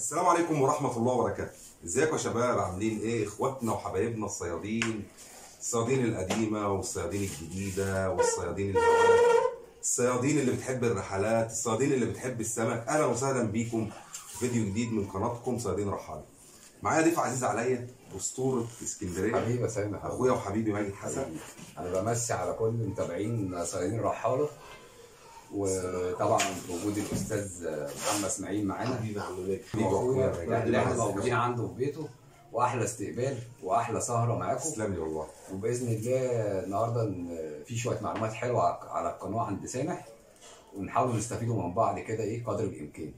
السلام عليكم ورحمة الله وبركاته. ازيكم يا شباب، عاملين ايه اخواتنا وحبايبنا الصيادين؟ الصيادين القديمة والصيادين الجديدة والصيادين الهواء، الصيادين اللي بتحب الرحلات، الصيادين اللي بتحب السمك، اهلا وسهلا بيكم في فيديو جديد من قناتكم صيادين رحاله. معايا ضيف عزيز عليا اسطورة اسكندرية حبيبي سامح حسن، اخويا وحبيبي ماجد حسن. انا بمسي على كل متابعين صيادين رحاله، وطبعا بوجود الاستاذ محمد اسماعيل معانا حبيبي عم ماجد، اللي احنا موجودين عنده في بيته، واحلى استقبال واحلى سهره معاكم. تسلم لي والله. وباذن الله النهارده في شويه معلومات حلوه على القناه عند سامح، ونحاول نستفيدوا من بعض كده ايه قدر الامكان.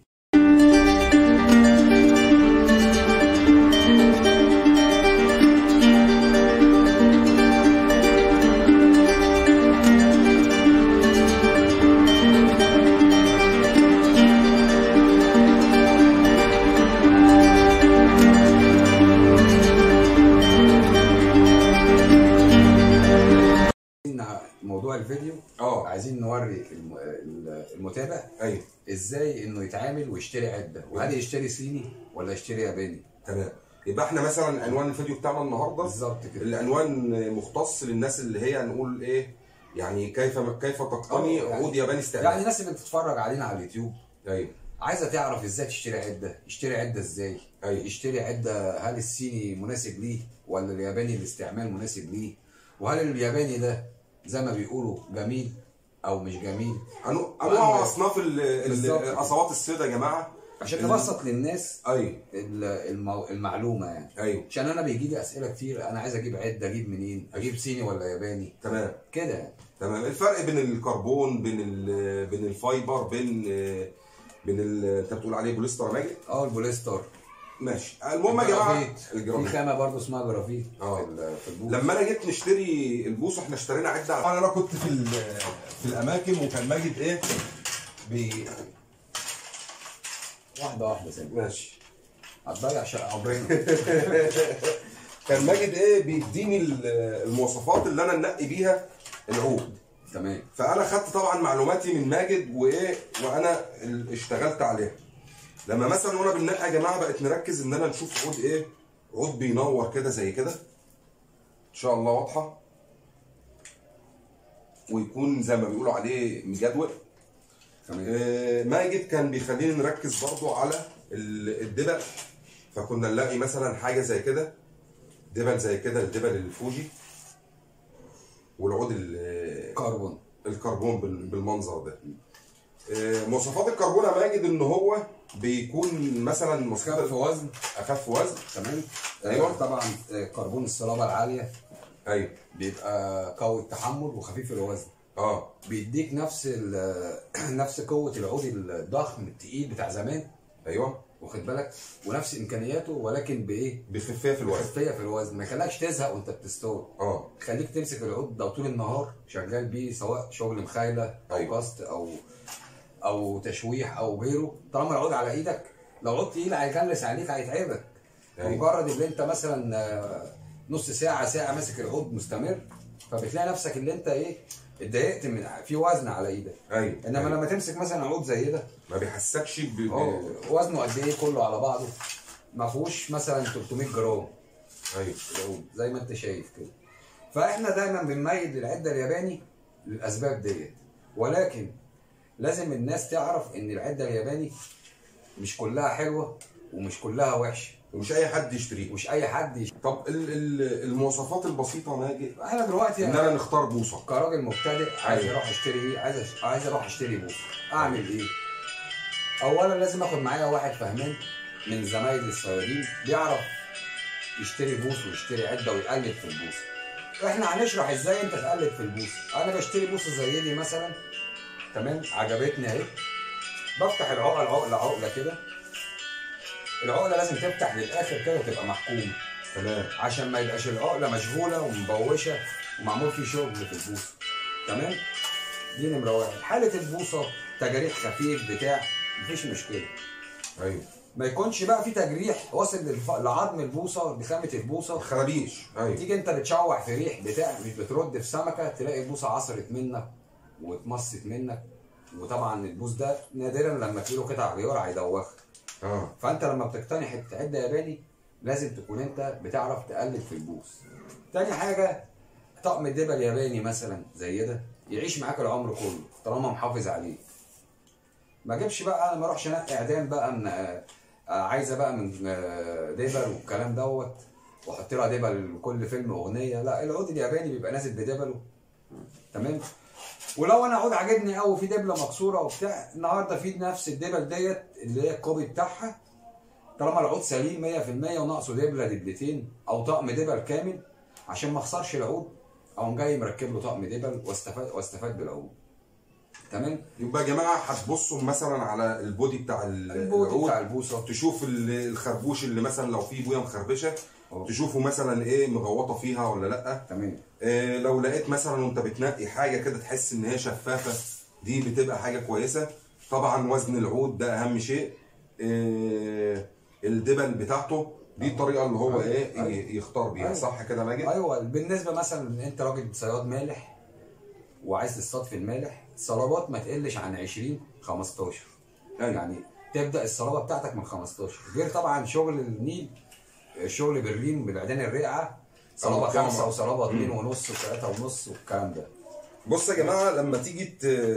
موضوع الفيديو عايزين نوري المتابع ايوه ازاي انه يتعامل ويشتري عده، وهل يشتري صيني ولا يشتري ياباني. تمام، يبقى احنا مثلا عنوان الفيديو بتاعنا النهارده بالظبط كده، العنوان مختص للناس اللي هي هنقول ايه يعني كيف تقتني عقود ياباني استعمال، يعني الناس اللي بتتفرج علينا على اليوتيوب ايوه عايزه تعرف ازاي تشتري عده، يشتري عده ازاي، ايوه يشتري عده، هل الصيني مناسب ليه ولا الياباني الاستعمال مناسب ليه، وهل الياباني ده زي ما بيقولوا جميل او مش جميل. انواع اصناف القصوات الصيد يا جماعه عشان نبسط للناس ايوه المعلومه يعني. ايوه عشان انا بيجي لي اسئله كتير، انا عايز اجيب عده، اجيب منين؟ اجيب صيني ولا ياباني؟ تمام كده. تمام، الفرق بين الكربون، بين الفايبر، بين انت بتقول عليه بوليستر يا ماجد؟ البوليستر. ماشي، المهم يا جماعه الجرافيت في خامه برضه اسمها جرافيت في البوص. لما انا جيت نشتري البوص احنا اشترينا عده، انا كنت في الاماكن وكان ماجد ايه واحده واحده زي ماشي هتضيع عمرنا كان ماجد ايه بيديني المواصفات اللي انا انقي بيها العود. تمام، فانا خدت طبعا معلوماتي من ماجد وايه وانا اشتغلت عليها. لما مثلا وانا بننقي يا جماعه بقت نركز ان انا نشوف عود ايه، عود بينور كده زي كده ان شاء الله واضحه، ويكون زي ما بيقولوا عليه مجدول. ماجد كان بيخليني نركز برضو على الدبل، فكنا نلاقي مثلا حاجه زي كده، دبل زي كده، الدبل الفوجي والعود الكربون، الكربون بالمنظر ده. مواصفات الكربون يا ماجد ان هو بيكون مثلا اخف وزن، اخف وزن. تمام ايوه طبعا كربون الصلابه العاليه ايوه بيبقى قوي التحمل وخفيف الوزن، بيديك نفس قوه العود الضخم التقيل بتاع زمان ايوه واخد بالك، ونفس امكانياته ولكن بايه؟ بخفيه في الوزن، بخفيه في الوزن، ما يخليكش تزهق وانت بتستور، خليك تمسك العود ده طول النهار شغال بيه، سواء شغل مخايله او قصد او تشويح او غيره، طالما العود على ايدك. لو عود تقيل هيجلس عليك، هيتعبك. مجرد ان انت مثلا نص ساعه ساعه ماسك العود مستمر، فبتلاقي نفسك اللي انت ايه اتضايقت من في وزن على ايدك. ايوه انما لما تمسك مثلا عود زي ده ما بيحسكش وزنه قد ايه كله على بعضه، ما فيهوش مثلا 300 جرام ايوه العود زي ما انت شايف كده. فاحنا دايما بنميل للعده الياباني للاسباب ديت، ولكن لازم الناس تعرف ان العده الياباني مش كلها حلوه ومش كلها وحشه، ومش اي حد يشتريه، مش اي حد يشتريه. طب المواصفات البسيطه ماجد احنا دلوقتي ان انا نختار بوصه كراجل مبتدئ عايز اروح اشتري ايه، عايز اروح اشتري بوصه، اعمل ايه؟ اولا لازم اخد معايا واحد فهمان من زمايلي الصيادين بيعرف يشتري بوص ويشتري عده ويقلب في البوص. احنا هنشرح ازاي انت تقلب في البوص. انا بشتري بوصه زي دي مثلا، تمام، عجبتني اهي، بفتح العقله كده، العقله لازم تفتح للاخر كده وتبقى محكومه. تمام، عشان ما يبقاش العقله مشغوله ومبوشه ومعمول فيه شغل في البوصه. تمام، دي نمره واحد. حاله البوصه تجريح خفيف بتاع مفيش مشكله. ايوه ما يكونش بقى في تجريح واصل لعظم البوصه، بخامه البوصه، خرابيش. ايوه تيجي انت بتشوح في ريح بتاع، مش بترد في سمكه، تلاقي البوصه عصرت منك واتمصت منك، وطبعا البوص ده نادرا لما تلاقي له قطع غيار هيدوخك. فانت لما بتقتنح العده يا بالي لازم تكون انت بتعرف تقلل في البوس. تاني حاجه طقم الدبل الياباني مثلا زي ده يعيش معاك العمر كله طالما محافظ عليه. ما اجيبش بقى انا ما اروحش انقي عيدان بقى من عايزه بقى من دبل والكلام دوت واحط لها دبل كل فيلم واغنيه، لا العود الياباني بيبقى نازل بدبله تمام. ولو انا عود عاجبني قوي في دبله مكسوره وبتاع النهارده في نفس الدبل ديت اللي هي الكوبي بتاعها طالما العود سليم 100% وناقصه دبله دبلتين او طقم دبل كامل عشان ما اخسرش العود اقوم جاي مركب له طقم دبل واستفاد بالعود تمام. يبقى يا جماعه هتبصوا مثلا على البودي بتاع العود بتاع البوصه تشوف الخربوش اللي مثلا لو فيه بويه مخربشه تشوفوا مثلا ايه مغوطه فيها ولا لا تمام. لو لقيت مثلا وانت بتنقي حاجه كده تحس ان هي شفافه دي بتبقى حاجه كويسه. طبعا وزن العود ده اهم شيء، الدبل بتاعته دي الطريقه اللي هو ايه يختار بيها صح كده ماجد؟ ايوه. بالنسبه مثلا انت راجل صياد مالح وعايز تصطاد في المالح صلابات ما تقلش عن 20 15 يعني تبدا الصلابه بتاعتك من 15، غير طبعا شغل النيل شغل برلين بالعيدان الرقعه صلابه 5 وصلابه 2.5 و3.5 والكلام ده. بص يا جماعه لما تيجي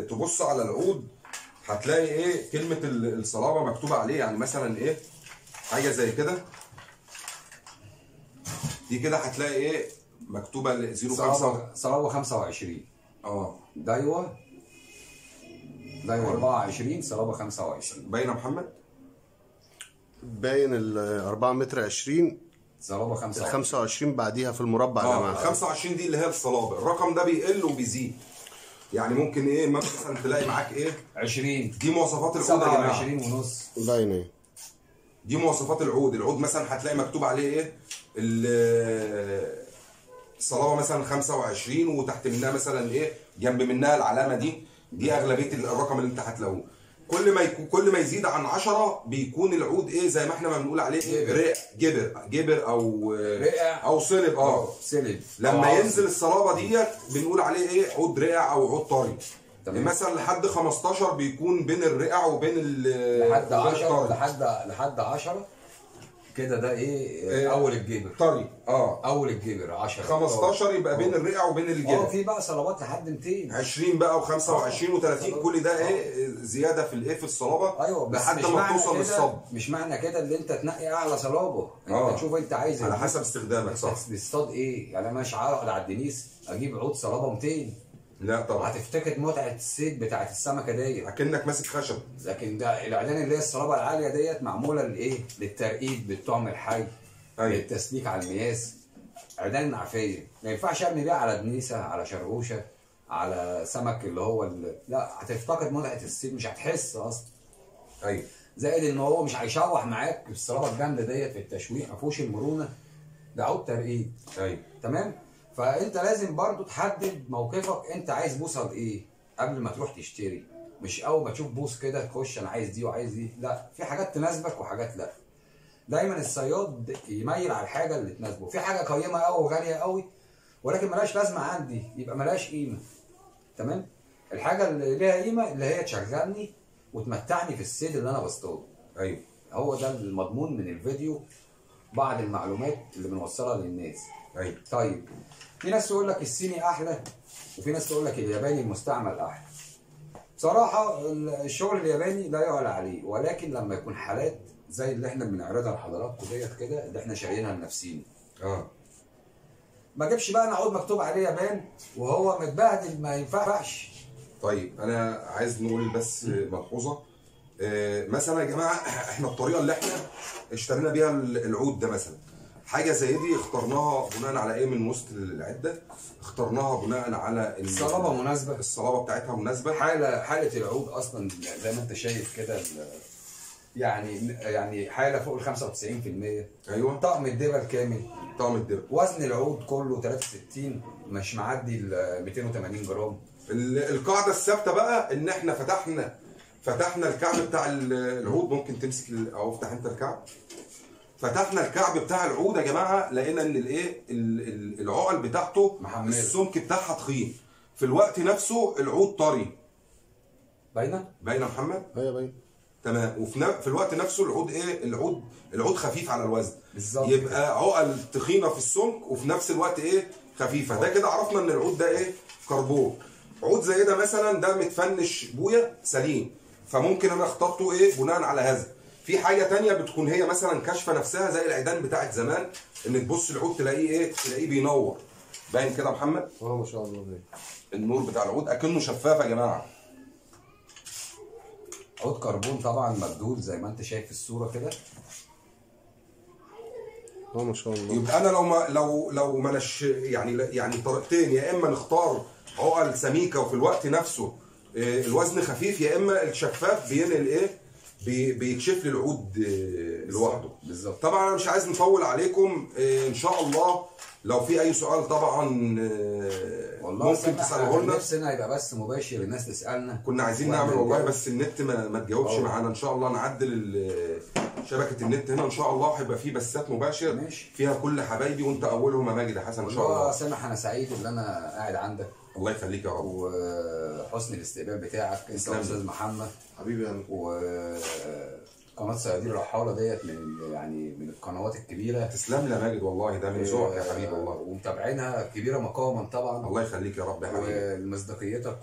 تبص على العود هتلاقي ايه كلمه الصلابه مكتوبه عليه، يعني مثلا ايه حاجه زي كده دي كده هتلاقي ايه مكتوبه 0.5 صلابه 25 دايوه 24 صلابه 25 باينه يا محمد؟ باين ال 4 متر 20 صلابه 25 25 بعديها في المربع يا جماعه 25 دي اللي هي الصلابه. الرقم ده بيقل وبيزيد يعني ممكن ايه مثلا تلاقي معاك ايه 20 دي مواصفات العود يا جماعه 27.5 باينه دي مواصفات العود. العود مثلا هتلاقي مكتوب عليه ايه الصلابه مثلا 25 وتحت منها مثلا ايه جنب منها العلامه دي اغلبيه الرقم اللي انت هتلاقوه. كل ما يزيد عن 10 بيكون العود ايه زي ما احنا ما بنقول عليه جبر او صلب صلب. لما ينزل الصلابه ديت بنقول عليه ايه عود رقع او عود طري مثلا لحد 15 بيكون بين الرقع وبين لحد 10 كده ده إيه اول الجبر طري اول الجبر 10 15 يبقى بين الرقع وبين الجبر في بقى صلابات لحد 200 20 بقى و25 و30 كل ده ايه زياده في الايه في الصلابه ايوه لحد ما توصل للصب. مش معنى كده اللي انت تنقي اعلى صلابه انت تشوف انت عايز على حسب استخدامك صح بتصطاد ايه. يعني انا مش عارف على الدنيس اجيب عود صلابه 200 لا طبعا هتفتقد متعه الصيد بتاعه السمكه ديت اكنك ماسك خشب. لكن ده العيدان اللي هي الصلابه العاليه ديت معموله لايه؟ للترقيد بالطعم الحي للتسليك على المياس. عيدان عفيه ما ينفعش ارمي بيها على دنيسه على شرغوشه على سمك اللي هو لا هتفتقد متعه الصيد مش هتحس اصلا. ايوه زائد ان هو مش هيشوح معاك الصلابه الجامده ديت في التشويح ما فيهوش المرونه ده عود ترقيد ايوه تمام. فانت لازم برضو تحدد موقفك انت عايز بوصه لايه قبل ما تروح تشتري. مش اول ما تشوف بوص كده تخش انا عايز دي وعايز دي، لا في حاجات تناسبك وحاجات لا. دايما الصياد يميل على الحاجه اللي تناسبه. في حاجه قيمه قوي وغاليه قوي ولكن ملهاش لازمه عندي يبقى ملهاش قيمه تمام. الحاجه اللي ليها قيمه اللي هي تشغلني وتمتعني في الصيد اللي انا بصطاده. ايوه هو ده المضمون من الفيديو بعض المعلومات اللي بنوصلها للناس. ايوه طيب في ناس تقول لك الصيني احلى وفي ناس تقول لك الياباني المستعمل احلى. بصراحه الشغل الياباني لا يعلى عليه ولكن لما يكون حالات زي اللي احنا بنعرضها لحضراتكم ديت كده اللي احنا شاريينها لنفسينا. ما اجيبش بقى انا عود مكتوب عليه يابان وهو متبهدل ما ينفعش. طيب انا عايز نقول بس ملحوظه مثلا يا جماعه احنا الطريقه اللي احنا اشترينا بيها العود ده مثلا حاجه زي دي اخترناها بناء على ايه من وسط العده اخترناها بناء على الصلابه مناسبه الصلابه بتاعتها مناسبه حاله العود اصلا زي ما انت شايف كده يعني حاله فوق ال 95%. ايوه طقم الدبل كامل طقم الدبل وزن العود كله 63 مش معدي ال 280 جرام. القاعده الثابته بقى ان احنا فتحنا الكعب بتاع العود ممكن تمسك او افتح انت الكعب. فتحنا الكعب بتاع العود يا جماعه لقينا ان الايه العقل بتاعته السمك بتاعها تخين في الوقت نفسه العود طري. باينه؟ باينه يا محمد؟ ايوه باينه تمام. وفي الوقت نفسه العود ايه؟ العود خفيف على الوزن بالظبط، يبقى عقل تخينه في السمك وفي نفس الوقت ايه؟ خفيفه. ده كده عرفنا ان العود ده ايه؟ كربون. عود زي ده مثلا ده متفنش بويا سليم، فممكن انا اخترته ايه؟ بناء على هذا. في حاجه ثانيه بتكون هي مثلا كاشفه نفسها زي العيدان بتاعت زمان، ان تبص العود تلاقيه ايه؟ تلاقيه بينور. باين كده يا محمد؟ اه ما شاء الله باين. النور بتاع العود اكنه شفاف يا جماعه. عود كربون طبعا مبدول زي ما انت شايف في الصوره كده. اه ما شاء الله. يبقى انا لو ما لو منش يعني طريقتين، يا اما نختار عقل سميكه وفي الوقت نفسه الوزن خفيف، يا اما الشفاف بينقل ايه؟ بيكشف لي العود لوحده. بالظبط. طبعا انا مش عايز نطول عليكم، ان شاء الله لو في اي سؤال طبعا ممكن تساله لنا. نفسنا يبقى بس مباشر الناس تسالنا، كنا عايزين نعمل والله بس النت ما تجاوبش معانا. ان شاء الله نعدل شبكه النت هنا ان شاء الله، هيبقى في بثات مباشر ماشي. فيها كل حبايبي وانت اولهم يا ماجد حسن ان شاء الله. والله سامح انا سعيد ان انا قاعد عندك، الله يخليك يا رب، وحسن الاستقبال بتاعك انت استاذ محمد حبيبي. وقناه صيادين رحاله ديت من من القنوات الكبيره. تسلم لي يا ماجد والله، ده من ذوقك يا حبيبي والله، ومتابعينها كبيره مقاما طبعا. الله يخليك يا رب يا حبيبي، ومصداقيتك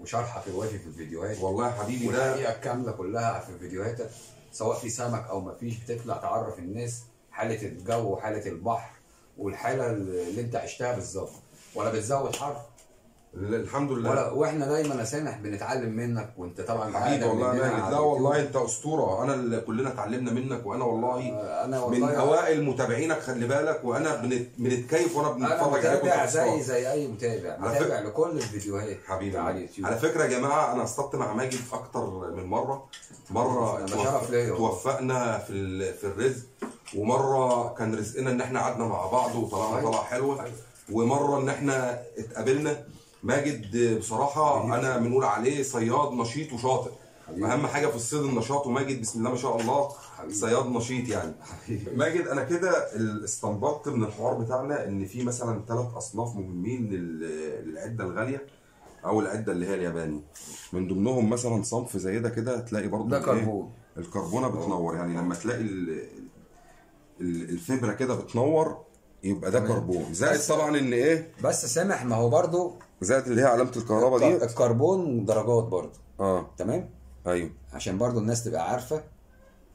وشرحك الوافي في الفيديوهات والله يا حبيبي، والحقيقه الكامله كلها في فيديوهاتك سواء في سمك او ما فيش، بتطلع تعرف الناس حاله الجو وحاله البحر والحاله اللي انت عشتها بالظبط، ولا بتزود حرف الحمد لله. واحنا دايما يا سامح بنتعلم منك، وانت طبعا حبيبي والله ماجد. لا والله انت اسطوره، انا اللي كلنا اتعلمنا منك، وانا والله من اوائل متابعينك خلي بالك، وانا بنتكيف وانا بنتفرج عليك. انا زي اي متابع لكل الفيديوهات حبيبي على اليوتيوب. على فكره يا جماعه انا اصطدت مع ماجد اكتر من مره توفقنا في الرزق، ومره كان رزقنا ان احنا قعدنا مع بعض وطلعنا طلعه حلوه، ومره ان احنا اتقابلنا. ماجد بصراحه حبيب. انا بنقول عليه صياد نشيط وشاطر حبيب. اهم حاجه في الصيد النشاط، وماجد بسم الله ما شاء الله حبيب. صياد نشيط يعني حبيب. ماجد انا كده استنبطت من الحوار بتاعنا ان في مثلا 3 اصناف مهمين للعده الغاليه او العده اللي هي الياباني، من ضمنهم مثلا صنف زي ده كده تلاقي برضه ده كربون. الكربونه بتنور، يعني لما تلاقي الفبره كده بتنور يبقى ده كربون، زائد طبعا ان ايه بس سامح ما هو برضه زائد اللي هي علامه الكهرباء دي الكربون درجات برضه. اه تمام ايوه، عشان برضه الناس تبقى عارفه.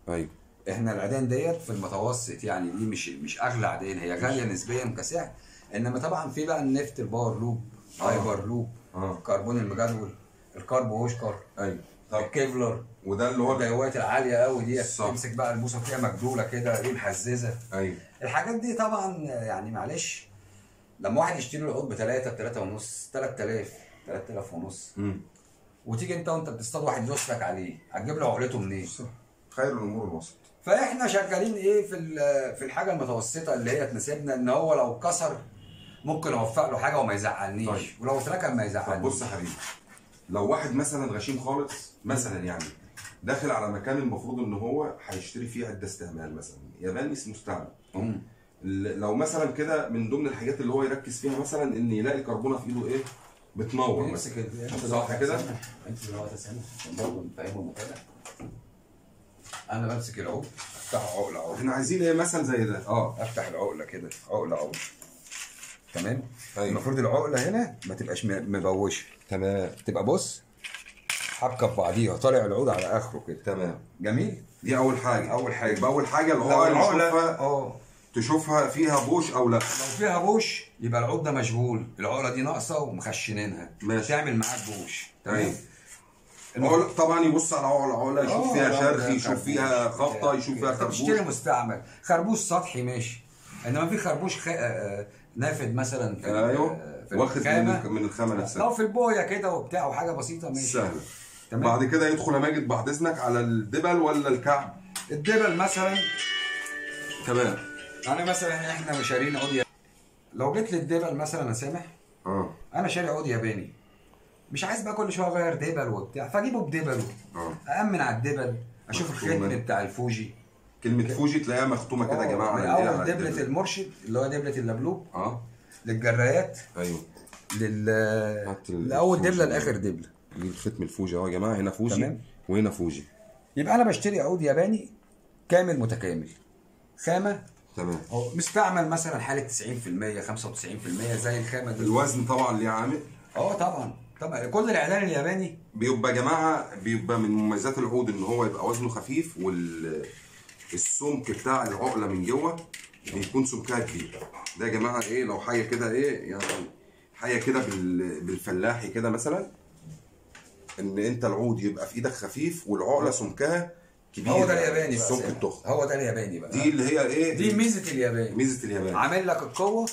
ايوه احنا العيدان ديت في المتوسط، يعني دي مش اغلى عيدان، هي غاليه نسبيا كسعر، انما طبعا في بقى النفط الباور لوب هايبر لوب الكربون المجدول الكرب وشكر ايوه الكيفلر، وده اللي هو الجوات العاليه قوي دي تمسك بقى البوصه فيها مجدوله كده ايه محززه ايوه. الحاجات دي طبعا يعني معلش لما واحد يشتري العود ب3 3.5 3000 ونص وتيجي انت بتصطاد واحد يوصلك عليه، هتجيب له عقلته منين؟ خير الامور الوسط. فاحنا شغالين ايه في الحاجه المتوسطه اللي هي تناسبنا، ان هو لو كسر ممكن اوفق له حاجه وما يزعلنيش طيب. ولو اتركب ما يزعلنيش. طب بص يا حبيبي، لو واحد مثلا غشيم خالص مثلا يعني داخل على مكان المفروض ان هو هيشتري فيه عده استعمال مثلا ياباني اسمه مستعمل، لو مثلا كده من ضمن الحاجات اللي هو يركز فيها مثلا ان يلاقي الكربونه في ايده ايه؟ بتنور مثلا صح كده؟ انت دلوقتي يا سامح برضه فاهم المتابع، انا بمسك العود افتح عقله، احنا عايزين ايه مثلا زي ده؟ افتح العقله كده عقله تمام؟ أيوة. المفروض العقله هنا ما تبقاش مبوشه تمام، تبقى بص حبكه في بعضيها طالع العود على اخره كده تمام. جميل؟ دي اول حاجه. اول حاجه العقله تشوفها فيها بوش او لا، لو فيها بوش يبقى العود ده مشغول، العقله دي ناقصه ومخشنينها تعمل معاك بوش تمام. طبعا يبص على عقله يشوف فيها شرخ، يشوف فيها خبطه، يشوف فيها خربوش. تشتري مستعمل خربوش سطحي ماشي، انما في خربوش نافد مثلا في واخد من الخامه نفسها، لو في البويه كده وبتاع وحاجه بسيطه ماشي سهل تمام. بعد كده يدخل يا ماجد بعد اذنك على الدبل ولا الكعب؟ الدبل مثلا تمام. انا مثلا احنا شاريين عود ياباني، لو جيت للدبل مثلا يا سامح انا شاري عود ياباني، مش عايز بقى كل شويه اغير دبل وبتاع، فاجيبه بدبله أأمن على الدبل، اشوف الختم بتاع الفوجي. كلمه فوجي تلاقيها مختومه كده يا جماعه، من اول دبله المرشد اللي هو دبله اللبلوب للجرايات ايوه لاول دبله لاخر دبله. الختم الفوجي يا جماعه، هنا فوجي وهنا فوجي يبقى انا بشتري عود ياباني كامل متكامل خامه تمام مستعمل مثلا حاله 90% 95% زي الخامه دي. الوزن طبعا ليه عامل طبعا كل الاعلان الياباني بيبقى جماعه بيبقى من مميزات العود ان هو يبقى وزنه خفيف والسمك بتاع العقله من جوه بيكون سمكها كبير. ده يا جماعه ايه لو حاجه كده ايه يعني حاجه كده بالفلاحي كده مثلا ان انت العود يبقى في ايدك خفيف والعقله سمكها كبير. هو ده الياباني السمك الضخم هو ده الياباني بقى. دي اللي هي ايه دي ميزه الياباني. ميزه الياباني عامل لك القوه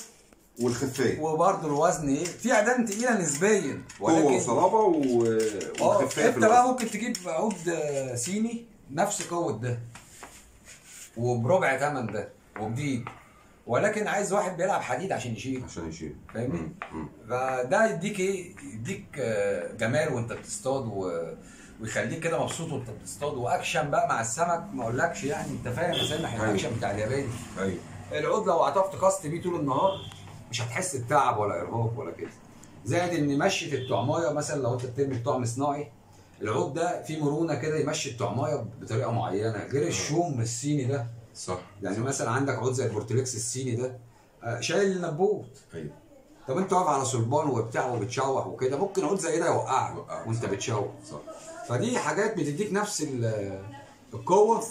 والخفيه وبرده الوزن ايه في اعداد تقيله نسبيا قوه وصلابه وخفيه. انت بقى ممكن تجيب عود صيني نفس قوه ده وبربع ثمن ده وجديد ولكن عايز واحد بيلعب حديد عشان يشيل فاهمني؟ فده يديك ايه؟ يديك جمال وانت بتصطاد ويخليك كده مبسوط وانت بتصطاد واكشن بقى مع السمك ما اقولكش يعني انت فاهم ازاي الاكشن بتاع الياباني. ايوه العود لو هتقف تكاست بيه طول النهار مش هتحس بتعب ولا ارهاق ولا كده. زائد ان مشية الطعمايه مثلا لو انت بترمي طعم صناعي العود ده فيه مرونه كده يمشي الطعمايه بطريقه معينه غير الشوم الصيني ده. صح يعني مثلا عندك عود زي البورتليكس الصيني ده شايل النبوت. ايوه طب انت واقف على صلبان وبتاع وبتشوح وكده ممكن عود زي ده يوقعك وانت بتشوح. صح فدي حاجات بتديك نفس القوه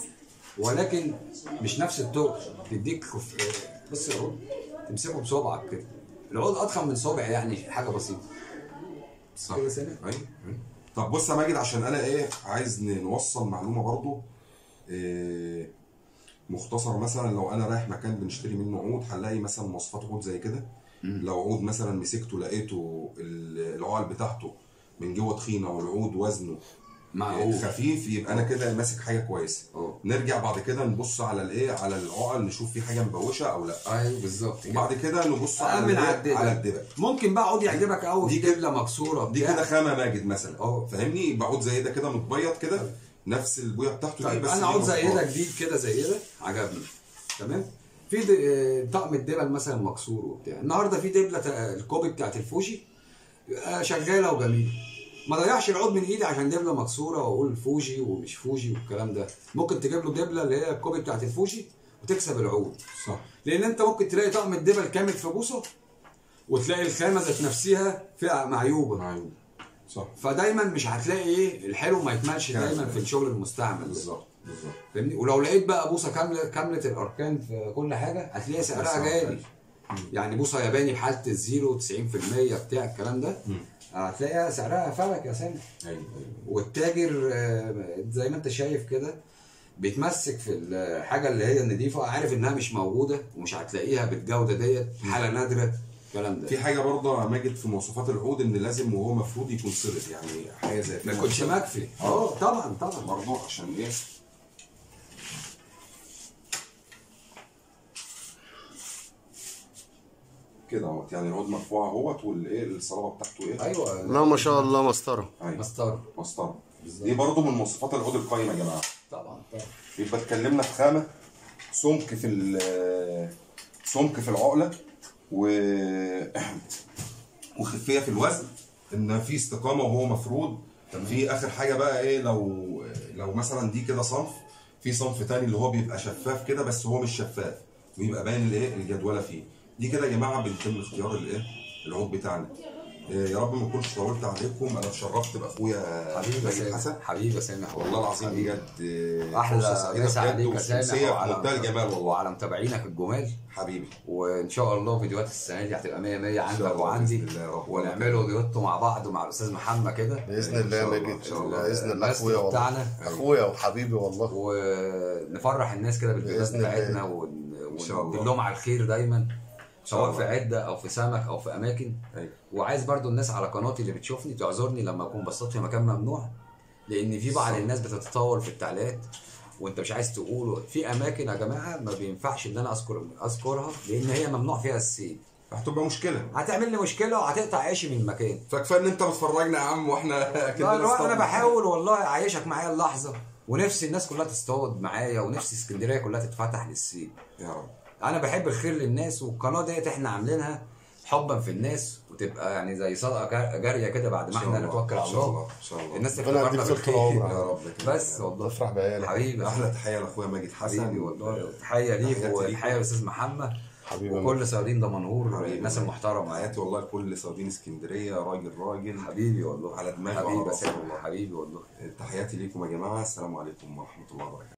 ولكن مش نفس الطول بتديك بص العود تمسكه بصبعك كده العود اضخم من صبع يعني حاجه بسيطه. صح كده سنه. ايوه طب بص يا ماجد عشان انا ايه عايز نوصل معلومه برضو إيه مختصر مثلا لو انا رايح مكان بنشتري منه عود هنلاقي مثلا مواصفات عود زي كده. لو عود مثلا مسكته لقيته العقل بتاعته من جوه تخينه والعود وزنه معقول خفيف يبقى انا كده ماسك حاجه كويسه. نرجع بعد كده نبص على الايه على العقل نشوف في حاجه مبوشه او لا. ايوه بالظبط وبعد كده نبص على الدبل. ممكن بقى عود يعجبك قوي دي دبله مكسوره دي كده خامه ماجد مثلا فاهمني بعود زي ده كده متبيض كده نفس البويه بتاعته. طيب بس انا عاوز زي ده جديد كده زي ده عجبني تمام في طقم الدبل مثلا مكسور وبتاع. النهارده في دبله الكوبي بتاعت الفوجي شغاله وجميله ما ضيعش العود من ايدي عشان دبله مكسوره واقول فوجي ومش فوجي والكلام ده. ممكن تجيب له دبله اللي هي الكوبي بتاعت الفوجي وتكسب العود. صح لان انت ممكن تلاقي طقم الدبل كامل في بوصه وتلاقي الخامه ذات نفسها فيها معيوبه. صح فدايما مش هتلاقي ايه الحلو ما يكملش دايما في الشغل المستعمل. بالظبط بالظبط فاهمني. ولو لقيت بقى بوصه كامله الاركان في كل حاجه هتلاقي سعرها غالي يعني بوصه ياباني بحاله الزيرو 90% بتاع الكلام ده هتلاقي سعرها فلك يا سامح. ايوه والتاجر زي ما انت شايف كده بيتمسك في الحاجه اللي هي النضيفه عارف انها مش موجوده ومش هتلاقيها بالجوده ديت حاله نادره الكلام ده. في حاجه برضه ماجد في مواصفات العود ان لازم وهو مفروض يكون صلب يعني حاجه زي كده ما يكونش مكفي. طبعا طبعا برضه عشان ايه كده اهوت يعني العود مرفوع اهوت والايه الصلابه بتاعته ايه. ايوه لا ما شاء الله مسطره. مسطره دي برضه من مواصفات العود القايمه يا جماعه. طبعا طبعا يبقى اتكلمنا في خامه سمك سمك في العقله وخفيه في الوزن ان في استقامه وهو مفروض. في اخر حاجه بقى ايه لو مثلا دي كده صنف في صنف ثاني اللي هو بيبقى شفاف كده بس هو مش شفاف ويبقى باين الايه الجدوله فيه. دي كده يا جماعه بيتم اختيار الايه العود بتاعنا. يا رب ما اكونش طولت عليكم. انا اتشرفت باخويا ماجد حسن حبيبي سامح والله العظيم بجد احلى ناس عليك يا سامح وده الجمال والله وعلى متابعينك الجمال حبيبي. وان شاء الله فيديوهات السنه دي هتبقى 100 عندك وعندي ونعملوا فيديوهات مع بعض ومع الاستاذ محمد كده باذن الله. ماجد ان شاء الله باذن الله اخويا والله اخويا وحبيبي والله ونفرح الناس كده بالفيديوهات بتاعتنا وندل لهم على الخير دايما سواء في عده او في سمك او في اماكن. وعايز برضو الناس على قناتي اللي بتشوفني تعذرني لما اكون بصيت في مكان ممنوع لان في بعض الناس بتتطاول في التعليقات وانت مش عايز تقوله. في اماكن يا جماعه ما بينفعش ان انا اذكرها لان هي ممنوع فيها السيد هتبقى مشكله هتعمل لي مشكله وهتقطع عيشي من المكان. فكفايه ان انت بتفرجنا يا عم واحنا كده انا بحاول والله اعيشك معايا اللحظه ونفسي الناس كلها تصطاد معايا ونفسي اسكندريه كلها تتفتح للسيد يا رب. انا بحب الخير للناس والقناه ديت احنا عاملينها حبا في الناس، وتبقى يعني زي صدقه جاريه كده بعد ما احنا نتوكل على الله. ان شاء الله الناس تفتكرنا بالخير يا رب. بس والله افرح بعيالك حبيبي. احلى تحيه لاخويا ماجد حسن، والله تحيه ليك وتحيه للاستاذ محمد وكل صيادين دمنهور والناس المحترمه. حياتي والله كل صيادين اسكندريه، راجل حبيبي والله، على دماغي حبيبي والله. تحياتي ليكم يا جماعه، السلام عليكم ورحمه الله وبركاته.